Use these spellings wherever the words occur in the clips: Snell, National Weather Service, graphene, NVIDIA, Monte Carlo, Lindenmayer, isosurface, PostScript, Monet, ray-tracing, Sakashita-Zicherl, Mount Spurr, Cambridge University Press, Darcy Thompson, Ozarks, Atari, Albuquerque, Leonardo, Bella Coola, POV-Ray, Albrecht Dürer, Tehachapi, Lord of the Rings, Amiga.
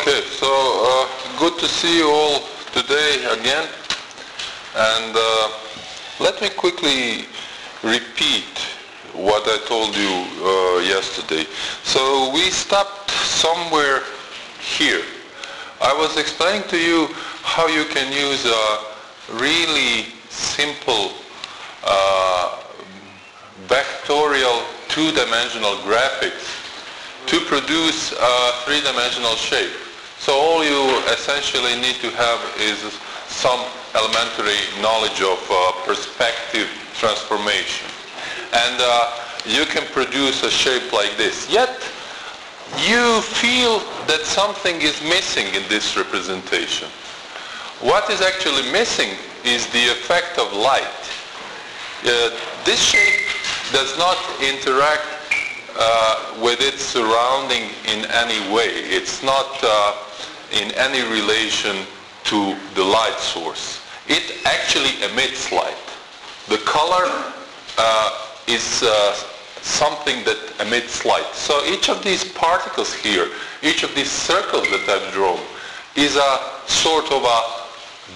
Okay, so good to see you all today again, and let me quickly repeat what I told you yesterday. So we stopped somewhere here. I was explaining to you how you can use a really simple vectorial two-dimensional graphics to produce a three-dimensional shape. So all you essentially need to have is some elementary knowledge of perspective transformation. And you can produce a shape like this. Yet, you feel that something is missing in this representation. What is actually missing is the effect of light. This shape does not interact with its surrounding in any way. It's not in any relation to the light source. It actually emits light. The color is something that emits light. So each of these particles here, each of these circles that I've drawn, is a sort of a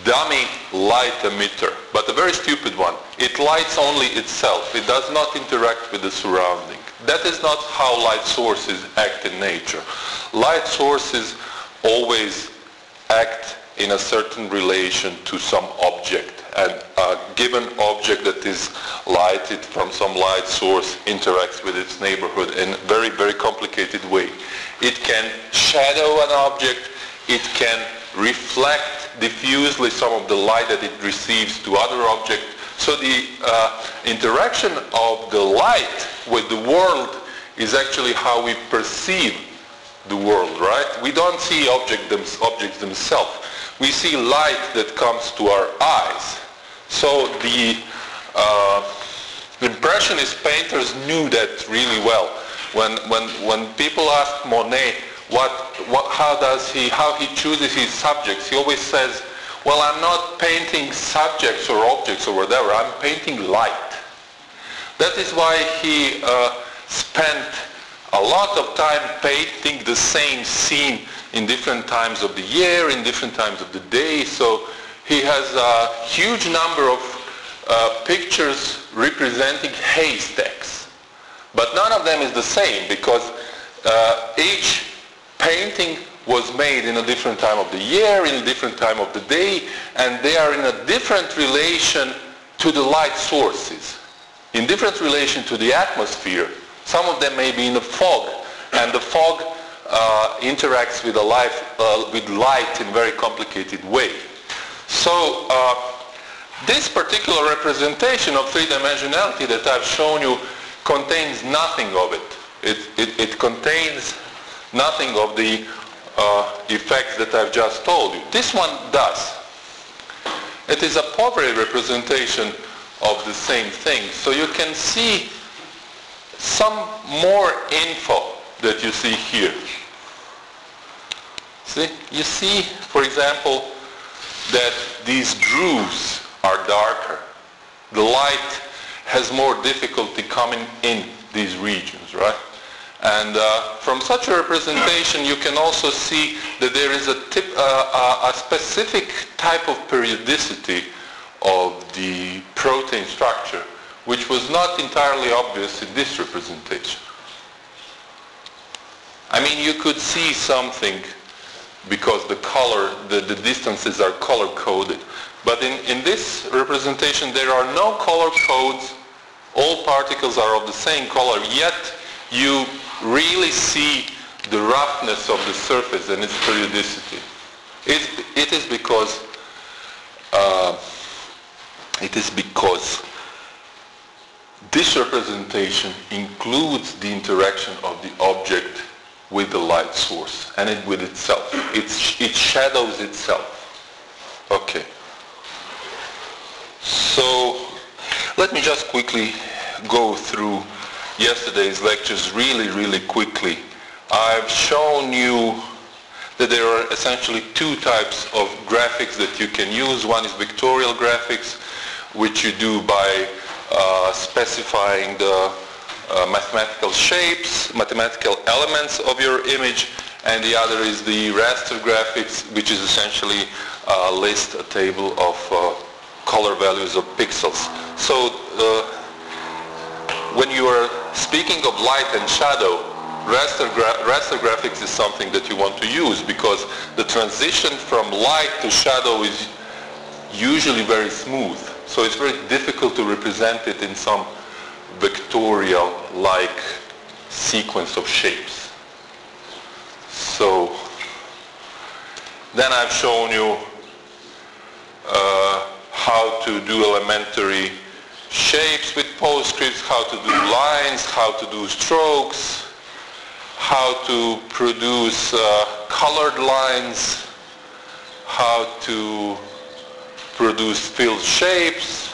dummy light emitter, but a very stupid one. It lights only itself. It does not interact with the surrounding. That is not how light sources act in nature. Light sources always act in a certain relation to some object, and a given object that is lighted from some light source interacts with its neighborhood in a very, very complicated way. It can shadow an object, it can reflect diffusely some of the light that it receives to other objects. So the interaction of the light with the world is actually how we perceive the world, right? We don't see objects themselves. We see light that comes to our eyes. So the Impressionist painters knew that really well. When people ask Monet how he chooses his subjects, he always says, well, I'm not painting subjects or objects or whatever, I'm painting light. That is why he spent a lot of time painting the same scene in different times of the year, in different times of the day. So he has a huge number of pictures representing haystacks. But none of them is the same, because each painting was made in a different time of the year, in a different time of the day, and they are in a different relation to the light sources, in different relation to the atmosphere. Some of them may be in the fog, and the fog interacts with light in a very complicated way. So this particular representation of three-dimensionality that I've shown you contains nothing of it. It contains nothing of the effects that I've just told you. This one does. It is a POV-Ray representation of the same thing. So you can see some more info that you see here. See? You see, for example, that these grooves are darker. The light has more difficulty coming in these regions, right? And from such a representation, you can also see that there is a specific type of periodicity of the protein structure, which was not entirely obvious in this representation. I mean, you could see something because the color, the distances are color-coded. But in this representation, there are no color codes. All particles are of the same color, yet you really see the roughness of the surface and its periodicity. It is because this representation includes the interaction of the object with the light source and with itself. It shadows itself. Okay. So let me just quickly go through yesterday's lectures really, really quickly. I've shown you that there are essentially two types of graphics that you can use. One is vectorial graphics, which you do by specifying the mathematical elements of your image, and the other is the raster graphics, which is essentially a list, a table of color values of pixels. So when you are speaking of light and shadow, raster graphics is something that you want to use, because the transition from light to shadow is usually very smooth. So it's very difficult to represent it in some vectorial-like sequence of shapes. So then I've shown you how to do elementary shapes with PostScripts, how to do lines, how to do strokes, how to produce colored lines, how to produce filled shapes,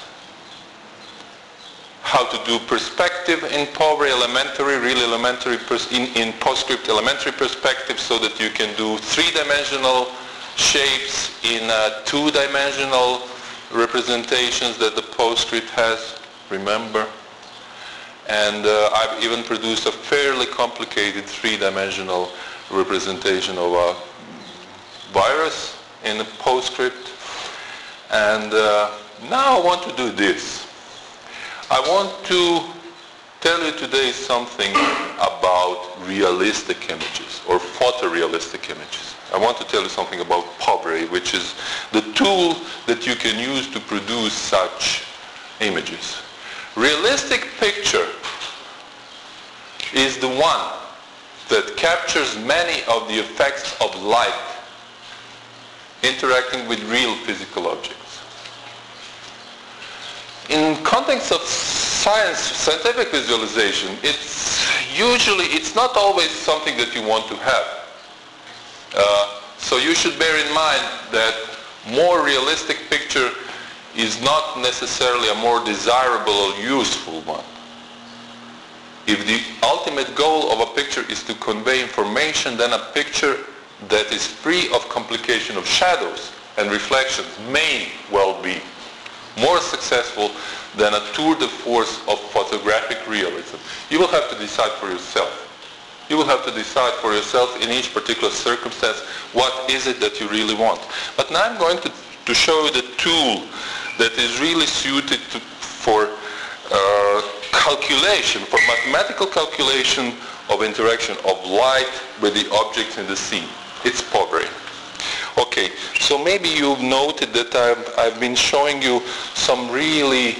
how to do perspective in POV-Ray elementary, real elementary, in PostScript elementary perspective, so that you can do three-dimensional shapes in two-dimensional representations that the PostScript has, remember. And I've even produced a fairly complicated three-dimensional representation of a virus in the PostScript. And now I want to do this. I want to tell you today something about realistic images or photorealistic images. I want to tell you something about POV-Ray, which is the tool that you can use to produce such images. Realistic picture is the one that captures many of the effects of light interacting with real physical objects. In context of science, scientific visualization, it's not always something that you want to have. So you should bear in mind that more realistic picture is not necessarily a more desirable or useful one. If the ultimate goal of a picture is to convey information, then a picture that is free of complication of shadows and reflections may well be more successful than a tour de force of photographic realism. You will have to decide for yourself. You will have to decide for yourself in each particular circumstance what is it that you really want. But now I'm going to show you the tool that is really suited for calculation, for mathematical calculation of interaction of light with the objects in the scene. It's POV-Ray. Okay, so maybe you've noted that I've been showing you some really,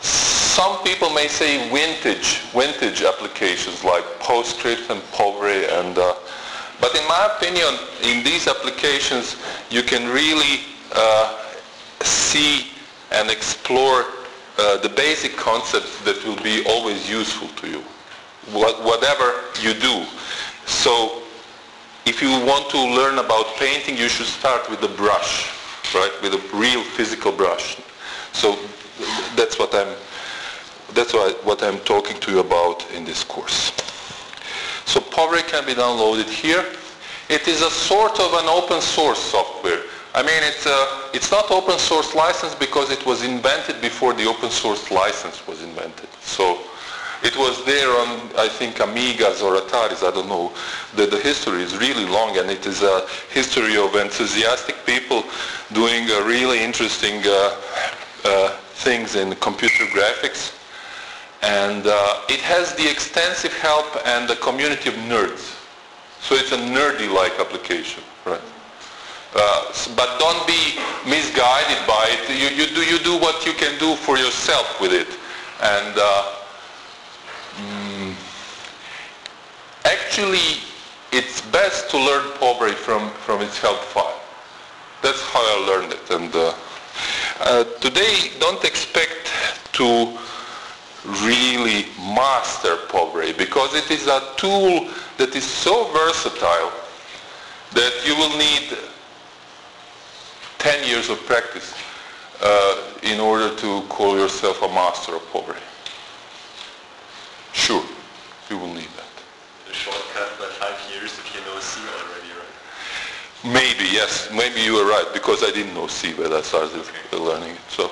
some people may say vintage applications like PostScript and POV-Ray, and but in my opinion, in these applications, you can really see and explore the basic concepts that will be always useful to you, whatever you do. So if you want to learn about painting, you should start with the brush, right? With a real physical brush. So that's what I'm talking to you about in this course. So POV-Ray can be downloaded here. It is a sort of an open source software. I mean, it's not open source license because it was invented before the open source license was invented. So it was there on, I think, Amigas or Ataris, I don't know. The history is really long, and it is a history of enthusiastic people doing really interesting things in computer graphics. And it has the extensive help and the community of nerds. So it's a nerdy-like application, right? But don't be misguided by it. You do what you can do for yourself with it. And actually, it's best to learn POV-Ray from its help file. That's how I learned it. And today, don't expect to really master POV-Ray, because it is a tool that is so versatile that you will need 10 years of practice in order to call yourself a master of POV-Ray. Sure, you will need that. The shortcut by 5 years if you know C already, right? Maybe, yes. Maybe you were right, because I didn't know C when I started learning it. So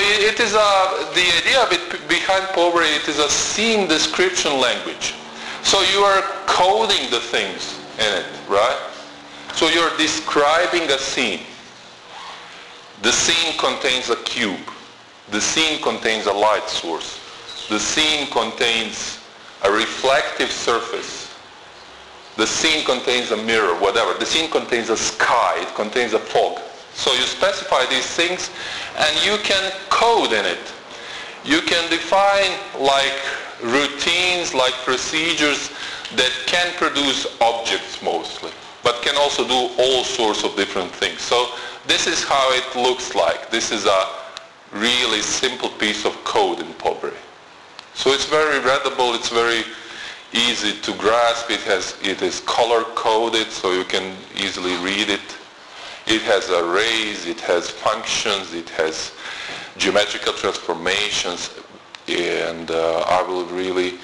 it is the idea of it behind POV-Ray, it is a scene description language. So you are coding the things in it, right? So you're describing a scene. The scene contains a cube. The scene contains a light source. The scene contains a reflective surface. The scene contains a mirror, whatever. The scene contains a sky. It contains a fog. So you specify these things and you can code in it. You can define like routines, like procedures that can produce objects mostly, but can also do all sorts of different things. So this is how it looks like. This is a really simple piece of code in POV-Ray. So it's very readable, it's very easy to grasp, it is color coded so you can easily read it. It has arrays, it has functions, it has geometrical transformations, and I will really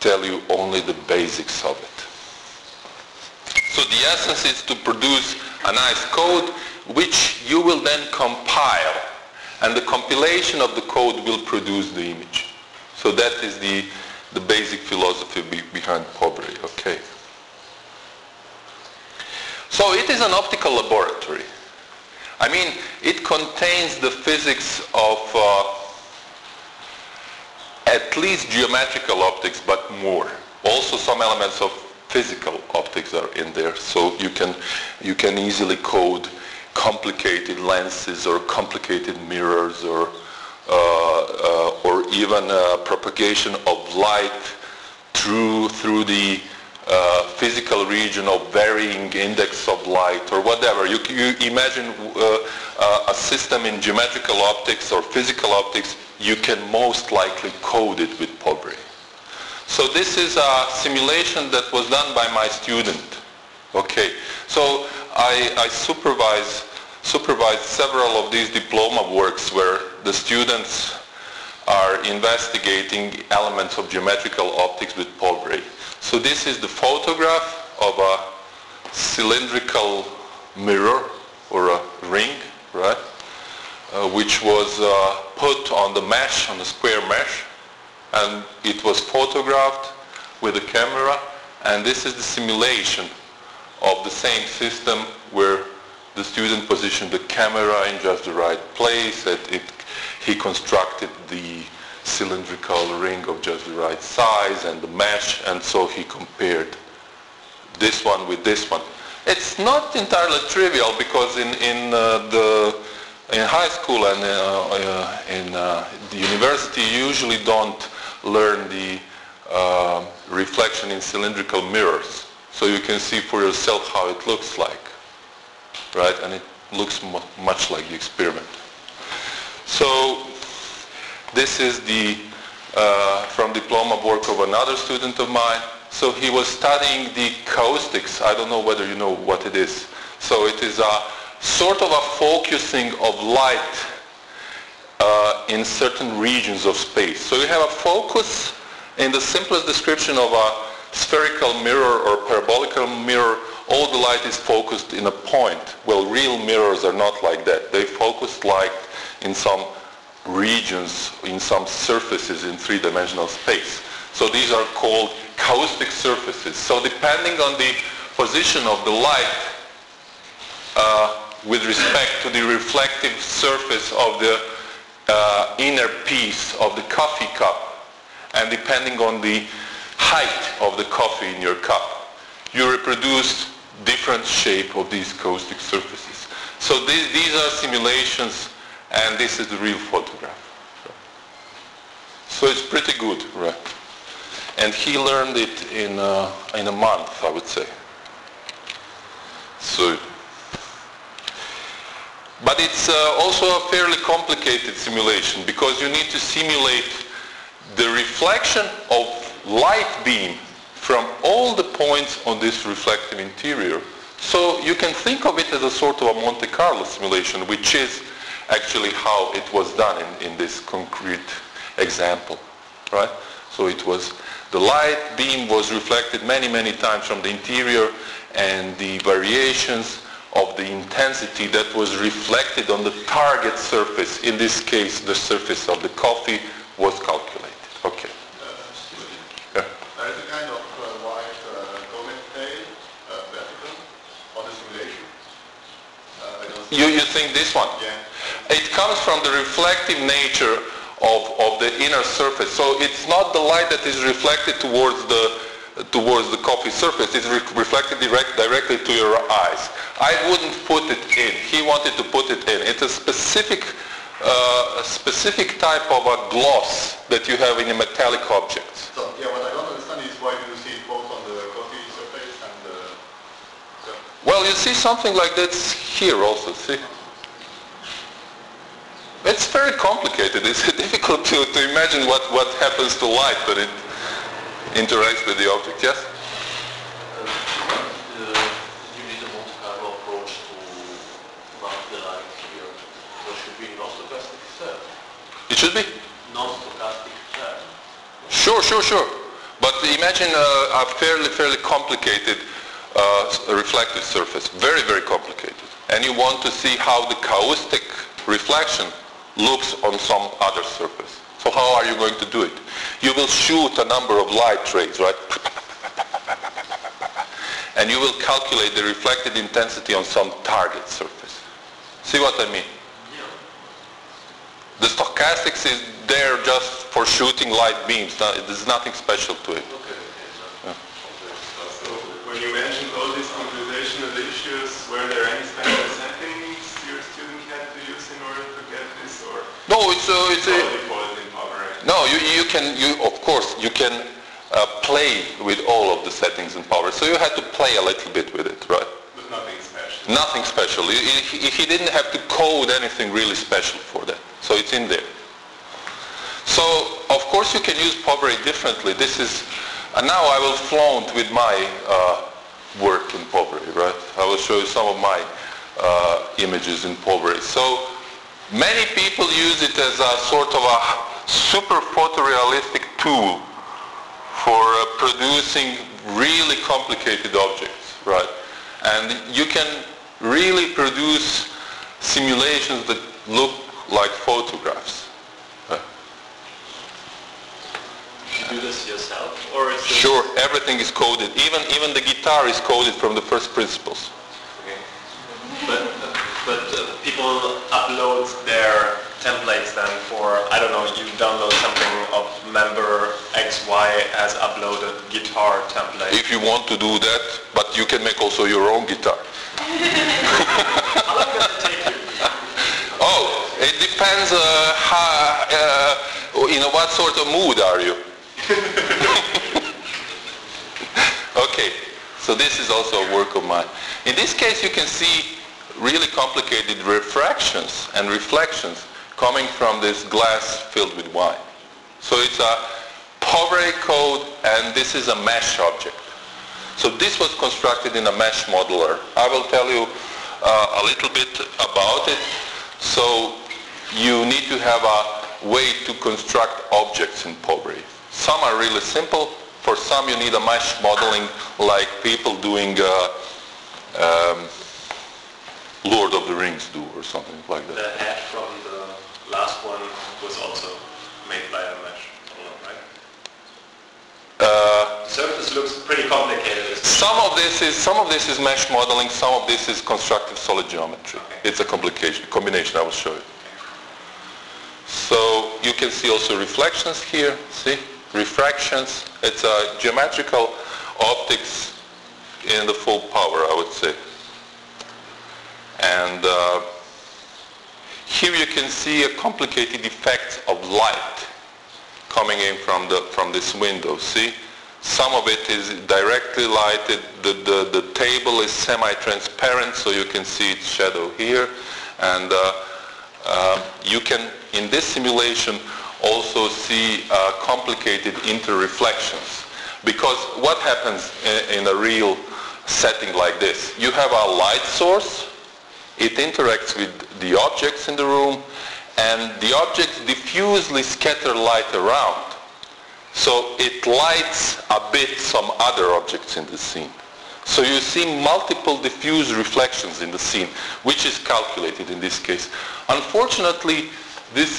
tell you only the basics of it. So the essence is to produce a nice code which you will then compile, and the compilation of the code will produce the image. So that is the basic philosophy behind POV-Ray, okay. So it is an optical laboratory. I mean, it contains the physics of at least geometrical optics, but more. Also some elements of physical optics are in there, so you can easily code complicated lenses or complicated mirrors or even propagation of light through the physical region of varying index of light or whatever. You imagine a system in geometrical optics or physical optics, you can most likely code it with POV-Ray. So this is a simulation that was done by my student. Okay, so I supervised several of these diploma works where the students are investigating elements of geometrical optics with POV-Ray. So this is the photograph of a cylindrical mirror or a ring, right? Which was put on the mesh, on the square mesh, and it was photographed with a camera, and this is the simulation of the same system where the student positioned the camera in just the right place, he constructed the cylindrical ring of just the right size and the mesh, and so he compared this one with this one. It's not entirely trivial because in high school and in the university you usually don't learn the reflection in cylindrical mirrors, so you can see for yourself how it looks like, right? And it looks much like the experiment. So this is the from diploma work of another student of mine. So he was studying the caustics. I don't know whether you know what it is. So it is a sort of a focusing of light in certain regions of space. So you have a focus in the simplest description of a spherical mirror or parabolical mirror. All the light is focused in a point. Well, real mirrors are not like that. They focus light in some regions, in some surfaces in three-dimensional space. So these are called caustic surfaces. So depending on the position of the light with respect to the reflective surface of the inner piece of the coffee cup, and depending on the height of the coffee in your cup, you reproduce different shape of these caustic surfaces. So these are simulations, and this is the real photograph. So it's pretty good, right? And he learned it in a month, I would say. So, but it's also a fairly complicated simulation because you need to simulate the reflection of light beam from all the points on this reflective interior. So you can think of it as a sort of a Monte Carlo simulation, which is actually how it was done in this concrete example, right? So it was, the light beam was reflected many, many times from the interior, and the variations of the intensity that was reflected on the target surface, in this case the surface of the coffee, was calculated. Okay. There is a kind of white golden tail You think this one? Yeah. It comes from the reflective nature of the inner surface. So it's not the light that is reflected towards the copy surface. It's reflected directly to your eyes. I wouldn't put it in. He wanted to put it in. It's a specific type of a gloss that you have in a metallic object. So yeah, what I don't understand is why do you see it both on the copy surface and the... Well, you see something like that here also, see? It's very complicated. It's difficult to imagine what happens to light when it interacts with the object, yes? You need a Monte Carlo approach to map the light here. So it should be no stochastic term. It should be? No stochastic term. Sure. But imagine a fairly complicated reflective surface. Very, very complicated. And you want to see how the kaustic reflection looks on some other surface. So how are you going to do it? You will shoot a number of light rays, right? And you will calculate the reflected intensity on some target surface. See what I mean? Yeah. The stochastics is there just for shooting light beams. There's nothing special to it. Okay. Yeah. So when you mentioned all these computational issues, were there any standard settings your student had to use in order to get this, or? No, you can play with all of the settings and power. So you had to play a little bit with it, right? But nothing special. Nothing special. He didn't have to code anything really special for that. So it's in there. So of course you can use POV-Ray differently. This is, and now I will flaunt with my work in POV-Ray, right? I will show you some of my images in POV-Ray. So many people use it as a sort of a super photorealistic tool for producing really complicated objects, right? And you can really produce simulations that look like photographs. Right? You do this yourself, or is sure, everything is coded. Even the guitar is coded from the first principles. Okay. But people upload their templates then for, I don't know, you download something of member XY as uploaded guitar template. If you want to do that, but you can make also your own guitar. How long does it take you? Oh, it depends in what sort of mood are you. Okay, so this is also a work of mine. In this case you can see really complicated refractions and reflections coming from this glass filled with wine. So it's a POV-Ray code, and this is a mesh object. So this was constructed in a mesh modeler. I will tell you a little bit about it. So you need to have a way to construct objects in POV-Ray. Some are really simple. For some you need a mesh modeling, like people doing Lord of the Rings do, or something like that. The head from the last one was also made by a mesh, right? The surface looks pretty complicated. Some of this is mesh modeling. Some of this is constructive solid geometry. Okay. It's a combination. I will show you. So you can see also reflections here. See, refractions. It's a geometrical optics in the full power, I would say. And here you can see a complicated effect of light coming in from this window. See, some of it is directly lighted. The table is semi-transparent, so you can see its shadow here. And you can, in this simulation, also see complicated interreflections. Because what happens in a real setting like this? You have a light source. It interacts with the objects in the room, and the objects diffusely scatter light around. So it lights a bit some other objects in the scene. So you see multiple diffuse reflections in the scene, which is calculated in this case. Unfortunately, this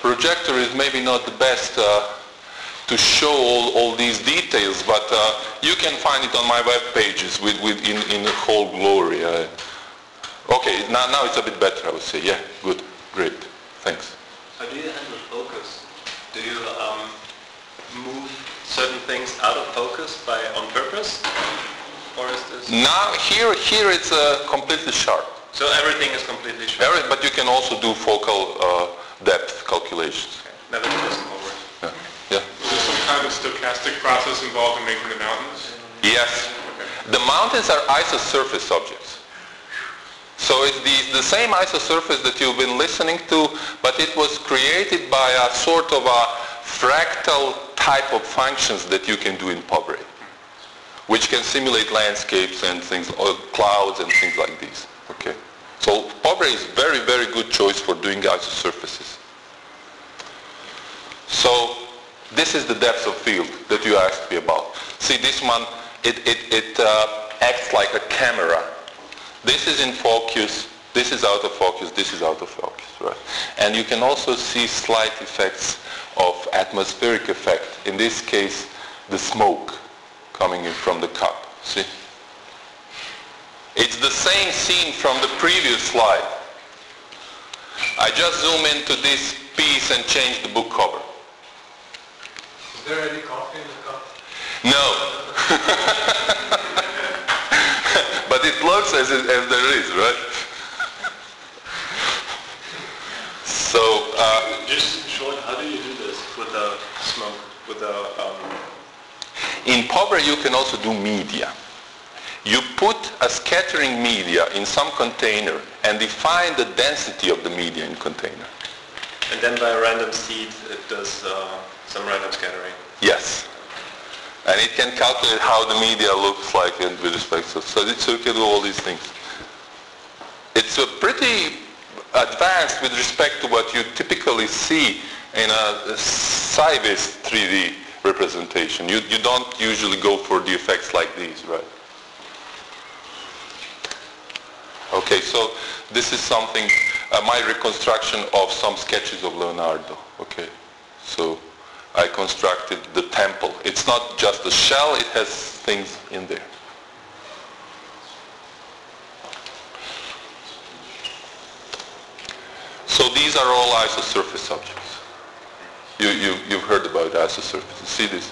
projector is maybe not the best to show all these details, but you can find it on my web pages in the whole glory. Okay, now it's a bit better, I would say. Yeah, good, great, thanks. How do you handle focus? Do you move certain things out of focus by on purpose, or is this? Now here it's completely sharp. So everything is completely sharp. But you can also do focal depth calculations. Okay. Never just forward. Yeah. Is there some kind of stochastic process involved in making the mountains? Yes. Okay. The mountains are isosurface objects. So it's the same isosurface that you've been listening to, but it was created by a sort of a fractal type of functions that you can do in POV-Ray, which can simulate landscapes and things, or clouds and things like these. Okay. So POV-Ray is very, very good choice for doing isosurfaces. So this is the depth of field that you asked me about. See, this one, it acts like a camera. This is in focus, this is out of focus, this is out of focus, right? And you can also see slight effects of atmospheric effect. In this case, the smoke coming in from the cup, see? It's the same scene from the previous slide. I just zoom into this piece and change the book cover. Is there any coffee in the cup? No. But it looks as there is, right? So just short, how do you do this with the smoke? With the in POV-Ray you can also do media. You put a scattering media in some container and define the density of the media in container. And then by a random seed, it does some random scattering. Yes. And it can calculate how the media looks like and with respect to, so it can do all these things. It's a pretty advanced with respect to what you typically see in a sci-based 3D representation. You don't usually go for the effects like these, right? Okay, so this is something, my reconstruction of some sketches of Leonardo. Okay, so I constructed the temple. It's not just a shell, it has things in there. So these are all isosurface objects. You've heard about isosurfaces. See this?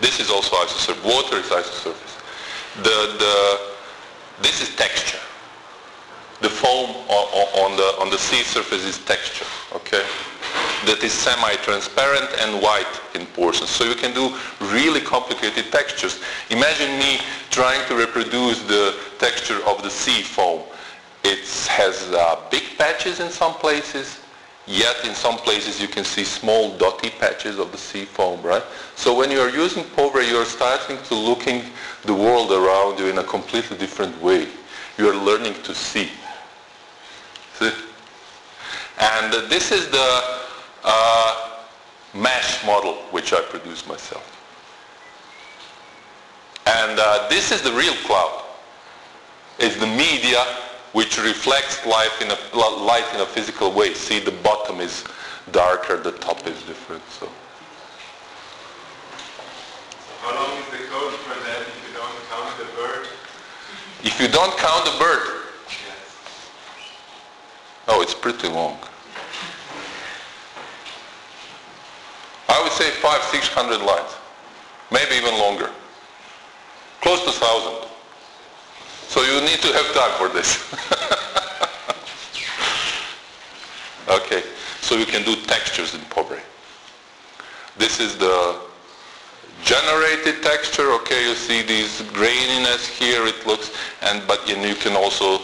This is also isosurface. Water is isosurface. This is texture. The foam on the sea surface is texture. Okay? That is semi-transparent and white in portions. So you can do really complicated textures. Imagine me trying to reproduce the texture of the sea foam. It has big patches in some places, yet in some places you can see small dotty patches of the sea foam, right? So when you are using POV-Ray, you are starting to looking the world around you in a completely different way. You are learning to see. See? And this is the mesh model which I produced myself. And this is the real cloud. It's the media which reflects light in a physical way. See, the bottom is darker, the top is different. So how long is the code for that if you don't count the bird? If you don't count the bird? Oh, it's pretty long. I would say 500-600 lines, maybe even longer, close to 1,000. So you need to have time for this. Okay, so you can do textures in POV-Ray. This is the generated texture. Okay, you see these graininess here. It looks, but you can also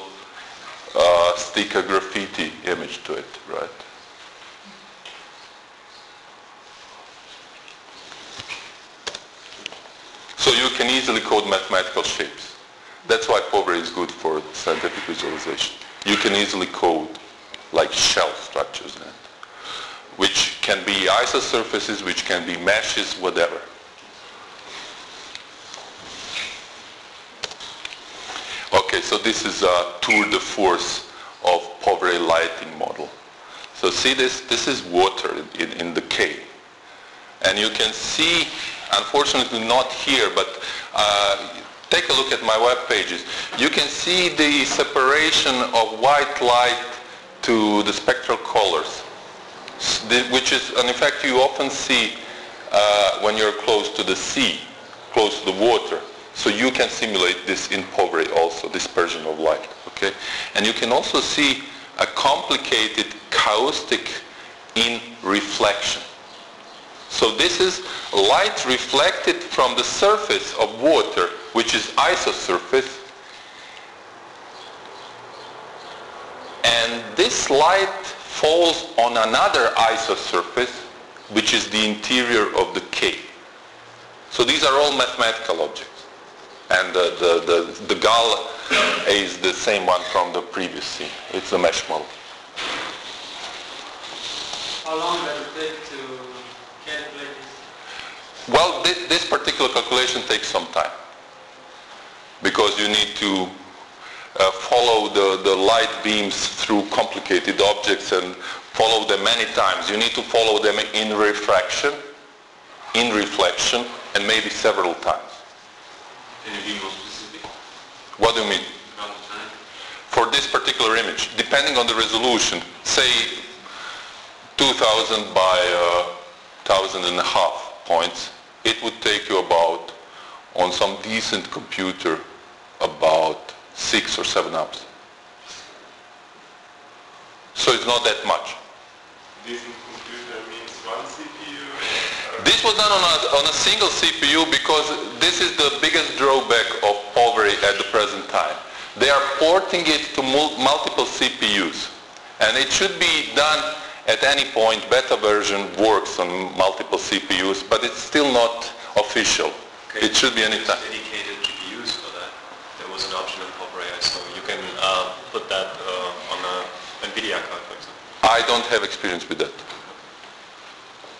stick a graffiti image to it, right? So you can easily code mathematical shapes. That's why POV-Ray is good for scientific visualization. You can easily code like shell structures, which can be isosurfaces, which can be meshes, whatever. Okay, so this is a tour de force of POV-Ray lighting model. So see this? This is water in the cave. And you can see, unfortunately not here, but Take a look at my web pages. You can see the separation of white light to the spectral colors, which is an effect you often see when you're close to the sea, close to the water. So you can simulate this in POV-Ray also, dispersion of light. Okay? And you can also see a complicated caustic in reflection. So this is light reflected from the surface of water, which is isosurface. And this light falls on another isosurface, which is the interior of the cave. So these are all mathematical objects. And the gull is the same one from the previous scene. It's a mesh model. How long does it take to calculate this? Well, this particular calculation takes some time, because you need to follow the light beams through complicated objects and follow them many times. You need to follow them in refraction, in reflection, and maybe several times. Can you be more specific? What do you mean? For this particular image, depending on the resolution, say 2,000 by 1,500 points, it would take you about, on some decent computer, about 6 or 7 hours. So it's not that much. Decent computer means one CPU? This was done on a single CPU, because this is the biggest drawback of POV-Ray at the present time. They are porting it to multiple CPUs. And it should be done at any point. Beta version works on multiple CPUs, but it's still not official. Okay. It should be anytime. Dedicated GPUs for that. There was an option in POV-Ray, so you can put that on an NVIDIA card, for example. I don't have experience with that.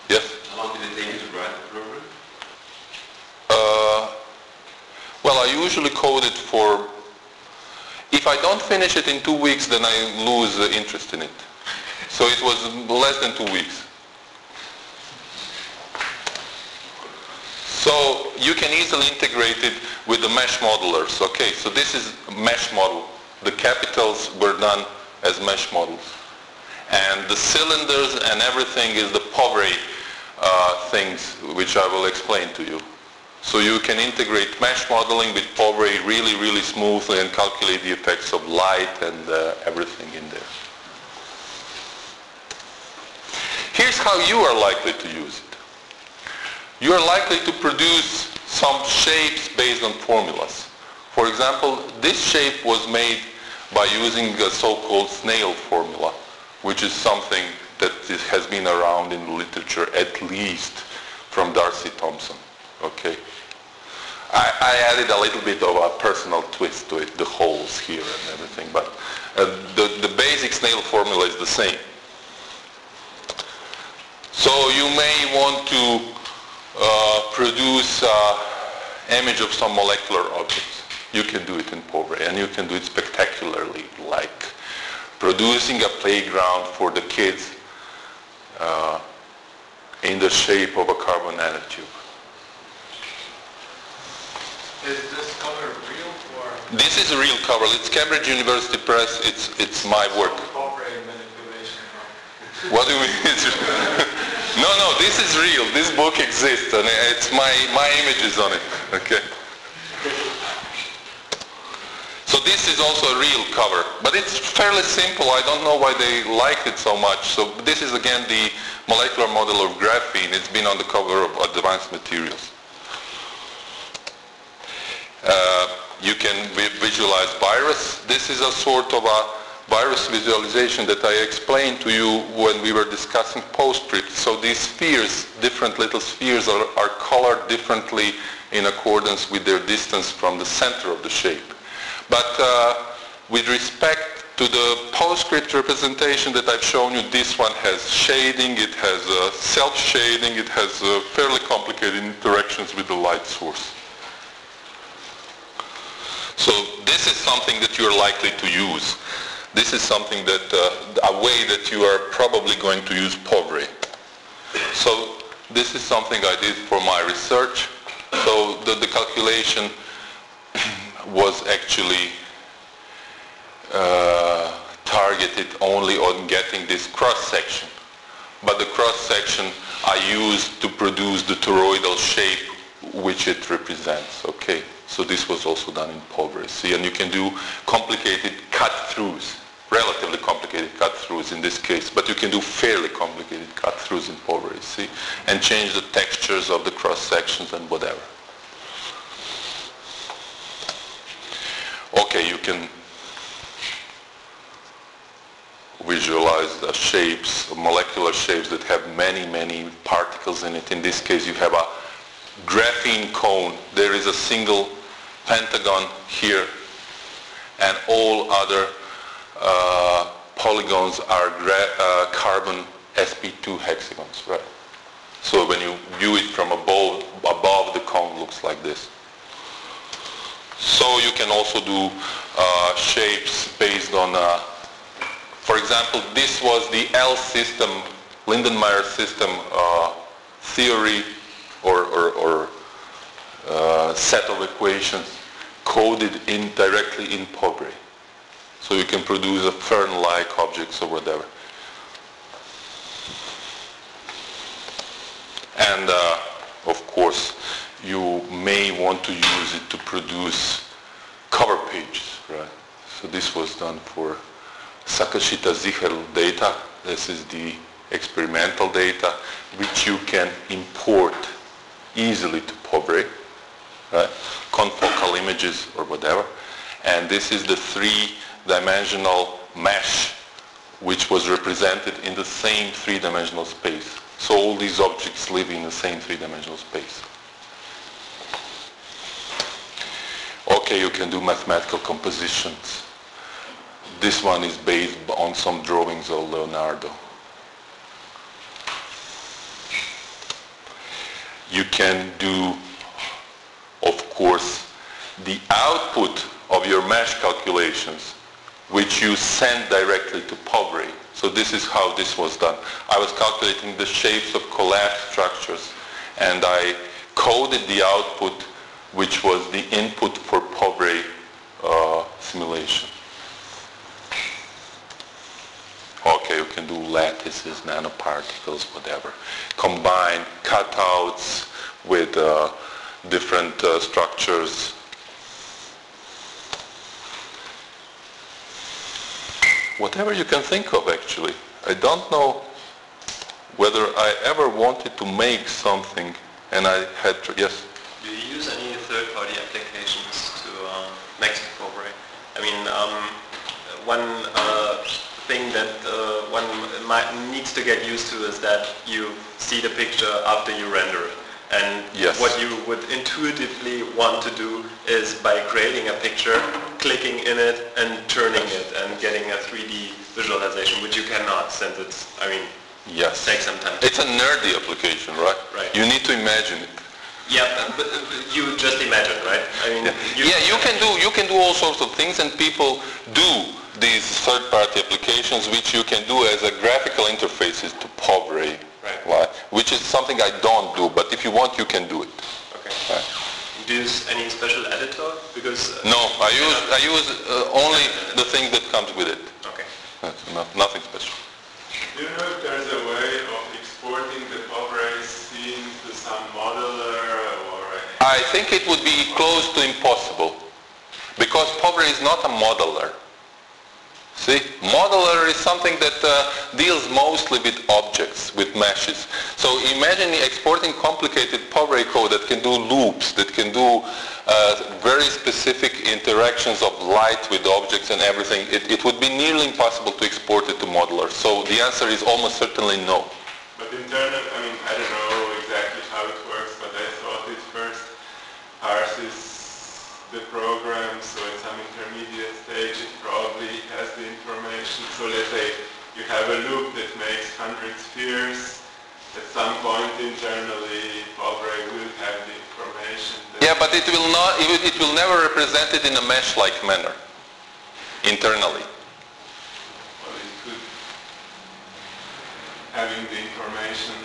Yes? How long did it take you to write the program? Well, I usually code it for... If I don't finish it in 2 weeks, then I lose interest in it. So it was less than 2 weeks. So you can easily integrate it with the mesh modelers. Okay, so this is mesh model. The capitals were done as mesh models. And the cylinders and everything is the POV-Ray things, which I will explain to you. So you can integrate mesh modeling with POV-Ray really, really smoothly and calculate the effects of light and everything in there. Here's how you are likely to use it. You are likely to produce some shapes based on formulas. For example, this shape was made by using a so-called Snell formula, which is something that has been around in the literature, at least from Darcy Thompson. Okay. I added a little bit of a personal twist to it, the holes here and everything, but the basic Snell formula is the same. So you may want to produce an image of some molecular objects. You can do it in POV-Ray, and you can do it spectacularly, like producing a playground for the kids in the shape of a carbon nanotube. Is this cover real? Or? This is a real cover. It's Cambridge University Press. It's my work. POV-Ray manipulation. What do you mean? No, this is real. This book exists, and it's my images on it. Okay. So this is also a real cover, but it's fairly simple. I don't know why they liked it so much. So this is again the molecular model of graphene. It's been on the cover of Advanced Materials. You can visualize virus. This is a sort of a virus visualization that I explained to you when we were discussing POSTScript. So these spheres, different little spheres, are colored differently in accordance with their distance from the center of the shape. But with respect to the POSTScript representation that I've shown you, this one has shading, it has self-shading, it has fairly complicated interactions with the light source. So this is something that you're likely to use. This is something that, a way that you are probably going to use POV-Ray. So this is something I did for my research. So the calculation was actually targeted only on getting this cross-section. But the cross-section I used to produce the toroidal shape which it represents. Okay, so this was also done in POV-Ray. See, and you can do complicated cut-throughs, relatively complicated cut-throughs in this case, but you can do fairly complicated cut-throughs in POV-Ray, see, and change the textures of the cross-sections and whatever. Okay, you can visualize the shapes, molecular shapes that have many, many particles in it. In this case, you have a graphene cone. There is a single pentagon here, and all other polygons are carbon sp2 hexagons, right? So when you view it from above, the cone looks like this. So you can also do shapes based on, for example, this was the L system, Lindenmayer system theory or set of equations coded in directly in POV-Ray. So you can produce a fern-like objects or whatever. And of course, you may want to use it to produce cover pages, right? So this was done for Sakashita-Zicherl data. This is the experimental data which you can import easily to POV-Ray, right? Confocal images or whatever. And this is the three-dimensional mesh which was represented in the same three-dimensional space. So all these objects live in the same three-dimensional space. Okay, you can do mathematical compositions. This one is based on some drawings of Leonardo. You can do, of course, the output of your mesh calculations, which you send directly to POV-Ray. So this is how this was done. I was calculating the shapes of collapsed structures, and I coded the output, which was the input for POV-Ray simulation. Okay, you can do lattices, nanoparticles, whatever. Combine cutouts with different structures. Whatever you can think of, actually. I don't know whether I ever wanted to make something, and I had to, yes? Do you use any third-party applications to make the POV-Ray? I mean, one thing that one needs to get used to is that you see the picture after you render it. And yes, what you would intuitively want to do is, by creating a picture, clicking in it and turning it and getting a 3D visualization, which you cannot, since it's, I mean, yes, takes some time. It's a nerdy application, right? Right. You need to imagine it. Yeah, but you just imagine, right? I mean, you can do all sorts of things, and people do these third-party applications, which you can do as a graphical interfaces to POV-Ray, right? Which is something I don't do, but if you want, you can do it. Okay. Right. Do you use any special editor? Because no, I use only the thing that comes with it. Okay. No, nothing special. Do you know if there's a way of exporting the POV-Ray scene to some modeler? I think it would be close to impossible, because POV-Ray is not a modeler. See, modeler is something that deals mostly with objects, with meshes. So imagine exporting complicated POV-Ray code that can do loops, that can do very specific interactions of light with objects and everything. It would be nearly impossible to export it to modeler. So the answer is almost certainly no. But in terms of, I mean, I don't know exactly how it works, but I thought it first parses the program, so in some intermediate stage it probably has the information. So let's say you have a loop that makes 100 spheres. At some point internally, POV-Ray will have the information. Yeah, but it will not. It will never represent it in a mesh-like manner internally. Having the information.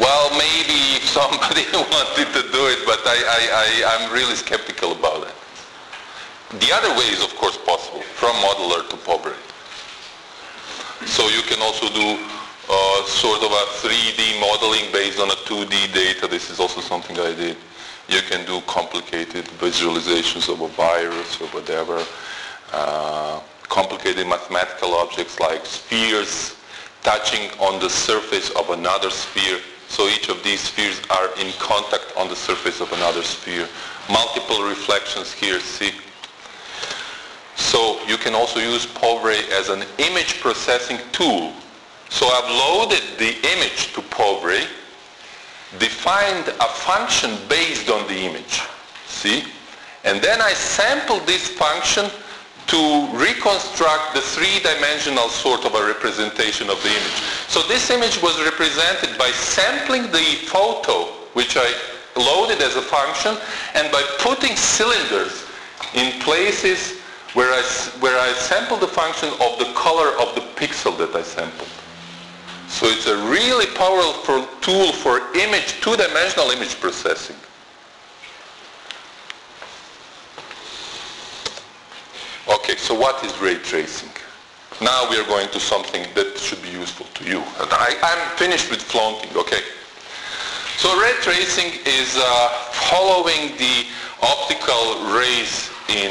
Well, maybe if somebody wanted to do it, but I'm really skeptical about it. The other way is, of course, possible, from modular to POV-Ray. So you can also do sort of a 3D modeling based on a 2D data. This is also something I did. You can do complicated visualizations of a virus or whatever, complicated mathematical objects like spheres touching on the surface of another sphere. So each of these spheres are in contact on the surface of another sphere. Multiple reflections here, see? So you can also use POV-Ray as an image processing tool. So I've loaded the image to POV-Ray, defined a function based on the image, see? And then I sampled this function to reconstruct the three-dimensional sort of a representation of the image. So this image was represented by sampling the photo, which I loaded as a function, and by putting cylinders in places where I sampled the function of the color of the pixel that I sampled. So it's a really powerful tool for image, two-dimensional image processing. Okay, so what is ray tracing? Now we are going to something that should be useful to you. And I'm finished with flaunting, okay. So ray tracing is following the optical rays in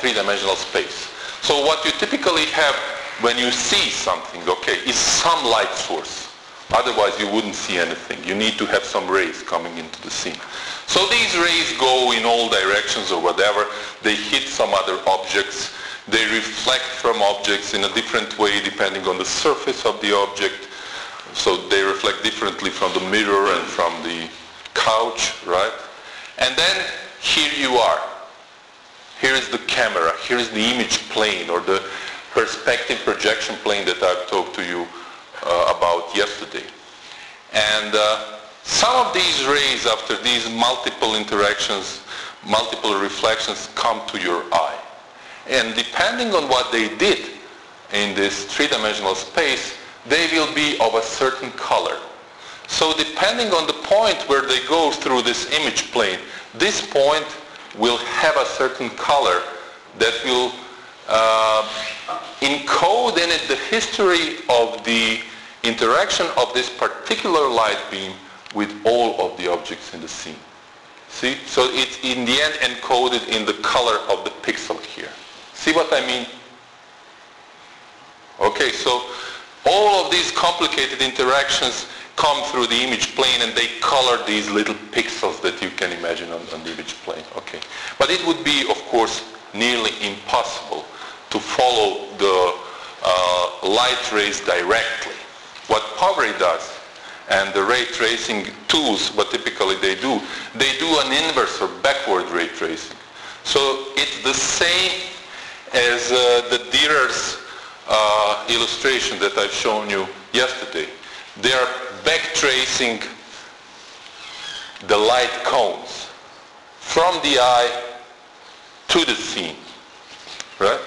three-dimensional space. So what you typically have when you see something, okay, is some light source. Otherwise you wouldn't see anything. You need to have some rays coming into the scene. So these rays go in all directions or whatever. They hit some other objects. They reflect from objects in a different way depending on the surface of the object. So they reflect differently from the mirror and from the couch, right? And then here you are. Here is the camera. Here is the image plane or the perspective projection plane that I've talked to you about yesterday. And some of these rays, after these multiple interactions, multiple reflections, come to your eye. And depending on what they did in this three-dimensional space, they will be of a certain color. So depending on the point where they go through this image plane, this point will have a certain color that will encode in it the history of the interaction of this particular light beam with all of the objects in the scene. See? So it's in the end encoded in the color of the pixel here. See what I mean? Okay, so all of these complicated interactions come through the image plane and they color these little pixels that you can imagine on the image plane. Okay. But it would be, of course, nearly impossible to follow the light rays directly. What POV-Ray does and the ray tracing tools, what typically they do an inverse or backward ray tracing. So it's the same as the Dürer's illustration that I've shown you yesterday. They are back tracing the light cones from the eye to the scene, right?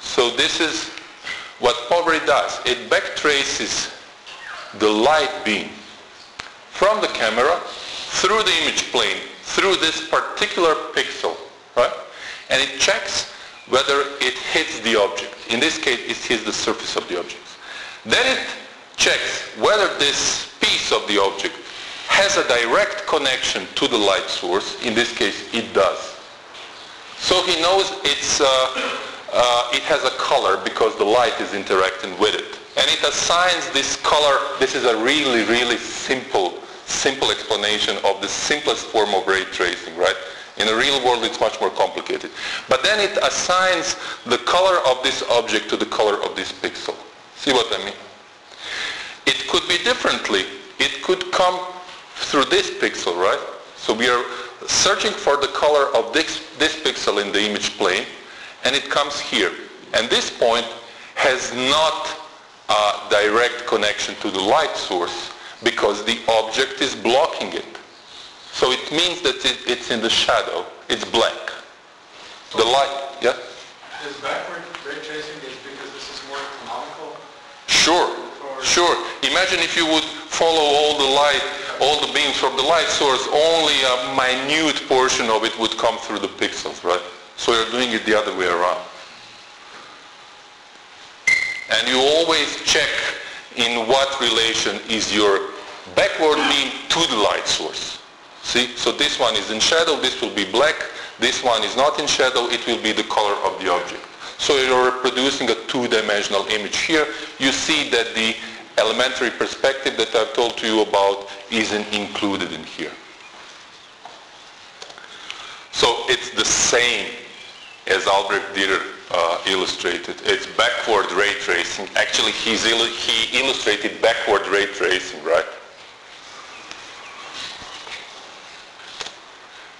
So this is what POV-Ray does. It back traces the light beam from the camera through the image plane, through this particular pixel, right? And it checks whether it hits the object. In this case, it hits the surface of the object. Then it checks whether this piece of the object has a direct connection to the light source. In this case, it does. So he knows it's, it has a color because the light is interacting with it. And it assigns this color. This is a really, really simple explanation of the simplest form of ray tracing, right? In the real world, it's much more complicated. But then it assigns the color of this object to the color of this pixel. See what I mean? It could be differently. It could come through this pixel, right? So we are searching for the color of this pixel in the image plane, and it comes here. And this point has not a direct connection to the light source because the object is blocking it. So it means that it's in the shadow. It's blank. So the light, yeah? Is backward ray tracing is because this is more economical? Sure. Sure. Imagine if you would follow all the light, all the beams from the light source, only a minute portion of it would come through the pixels, right? So you're doing it the other way around. And you always check in what relation is your backward beam to the light source. See, so this one is in shadow, this will be black, this one is not in shadow, it will be the color of the object. So you're producing a two-dimensional image here. You see that the elementary perspective that I've told you about isn't included in here. So it's the same as Albrecht Dürer illustrated. It's backward ray tracing. Actually, he illustrated backward ray tracing, right?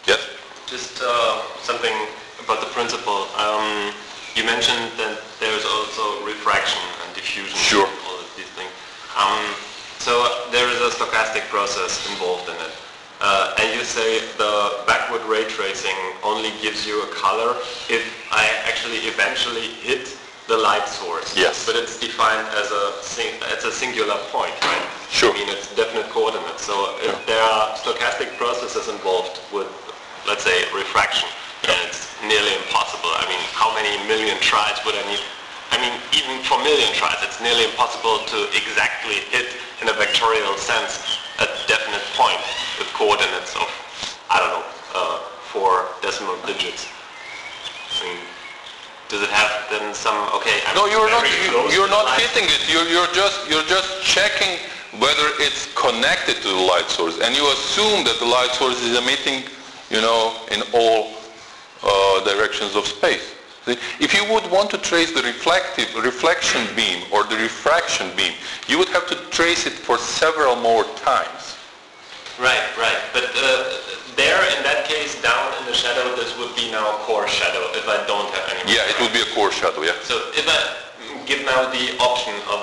Yes? Just something about the principle. You mentioned that there's also refraction and diffusion. Sure. All these things. So there is a stochastic process involved in it. And you say the backward ray tracing only gives you a color if I actually eventually hit the light source. Yes. But it's defined as a singular point, right? Sure. I mean, it's definite coordinates. So if there are stochastic processes involved with, let's say, refraction, then it's nearly impossible. I mean, how many million tries would I need? I mean, even for million tries, it's nearly impossible to exactly hit, in a vectorial sense, a definite point with coordinates of, I don't know, 4 decimal digits. I mean, does it have then some? Okay. No, you're not hitting it. You're just checking whether it's connected to the light source, and you assume that the light source is emitting, you know, in all directions of space. If you would want to trace the reflection beam or the refraction beam, you would have to trace it for several more times. Right, right. But there, in that case, down in the shadow, this would be now a core shadow if I don't have any. Yeah, it would be a core shadow, yeah. So if I give now the option of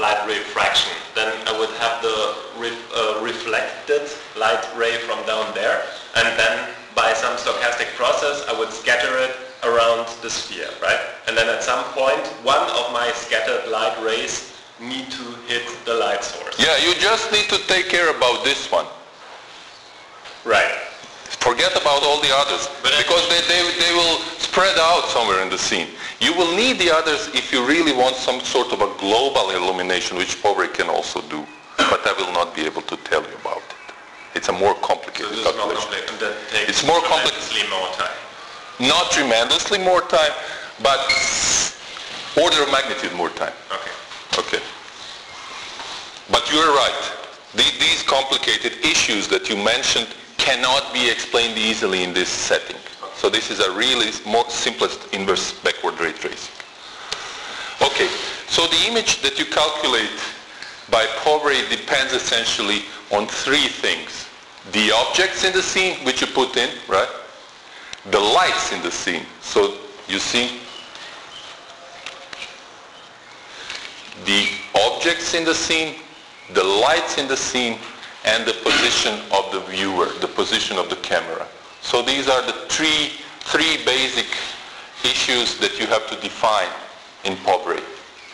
light refraction, then I would have the reflected light ray from down there, and then by some stochastic process, I would scatter it around the sphere, right? And then at some point, one of my scattered light rays need to hit the light source. Yeah, you just need to take care about this one. Right. Forget about all the others, but because they will spread out somewhere in the scene. You will need the others if you really want some sort of a global illumination, which POV-Ray can also do, but I will not be able to tell you about it. It's a more complicated calculation. It's more complicated. Not tremendously more time, but order of magnitude more time. Okay. Okay. But you're right. These complicated issues that you mentioned cannot be explained easily in this setting. So this is a really simplest inverse backward ray tracing. Okay. So the image that you calculate by POV-Ray depends essentially on three things. The objects in the scene, which you put in, right? The lights in the scene. So you see the objects in the scene, the lights in the scene, and the position of the viewer, the position of the camera. So these are the three basic issues that you have to define in POV-Ray.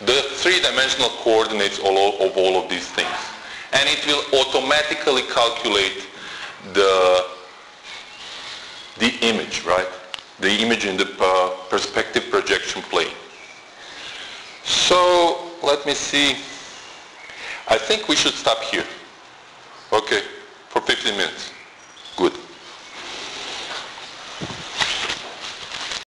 The three-dimensional coordinates of all of these things. And it will automatically calculate the image, right? The image in the perspective projection plane. So, let me see. I think we should stop here. Okay.